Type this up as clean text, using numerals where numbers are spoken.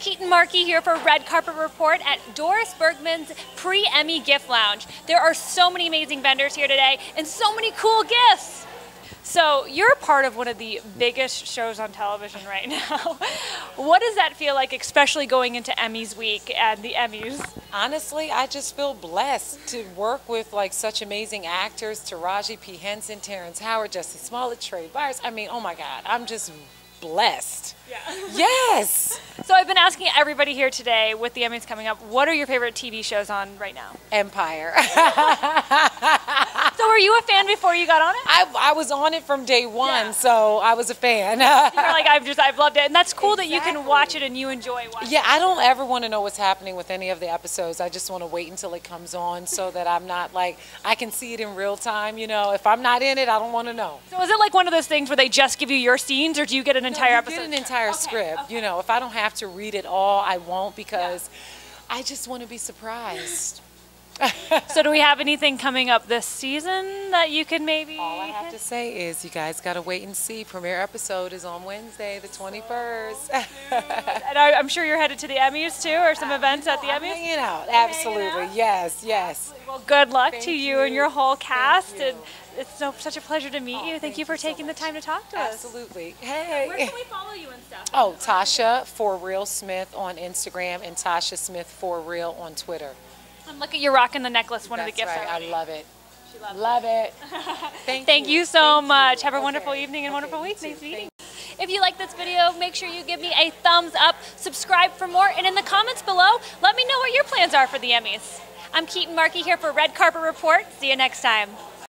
Keaton Markey here for Red Carpet Report at Doris Bergman's Pre-Emmy Gift Lounge. There are so many amazing vendors here today and so many cool gifts. So you're a part of one of the biggest shows on television right now. What does that feel like, especially going into Emmys week and the Emmys? Honestly, I just feel blessed to work with such amazing actors, Taraji P. Henson, Terrence Howard, Justin Smollett, Trey Byers. I mean, oh my God, I'm just blessed. Yeah. Yes. So I've been asking everybody here today, with the Emmys coming up, what are your favorite TV shows on right now? Empire. So were you a fan before you got on it? I was on it from day one, yeah. So I was a fan. You're like, I've loved it. And that's cool, exactly. That you can watch it and you enjoy watching it. Yeah, I don't ever want to know what's happening with any of the episodes. I just want to wait until it comes on so that I'm not I can see it in real time, you know. If I'm not in it, I don't want to know. So is it like one of those things where they just give you your scenes, or do you get an entire episode? Get an entire script. Okay. You know, if I don't have to read it all, I won't, because yeah. I just want to be surprised. So do we have anything coming up this season that you can maybe hit? All I have to say is you guys got to wait and see. Premiere episode is on Wednesday, the 21st. So and I'm sure you're headed to the Emmys, too, or some events at the Emmys? Hanging out. Absolutely. Hanging out? Yes, yes. Absolutely. Well, good luck to you and your whole cast. And it's such a pleasure to meet you. Thank you for taking the time to talk to us. Absolutely. Hey. Where can we follow you and stuff? Oh, Tasha For Real Smith on Instagram and Tasha Smith For Real on Twitter. And look at you rocking the necklace, one of the gifts. That's right. I love it. She loves it. Thank you so much. Have a wonderful evening and wonderful week. Nice meeting you. If you like this video, make sure you give me a thumbs up, subscribe for more, and in the comments below, let me know what your plans are for the Emmys. I'm Keaton Markey here for Red Carpet Report. See you next time.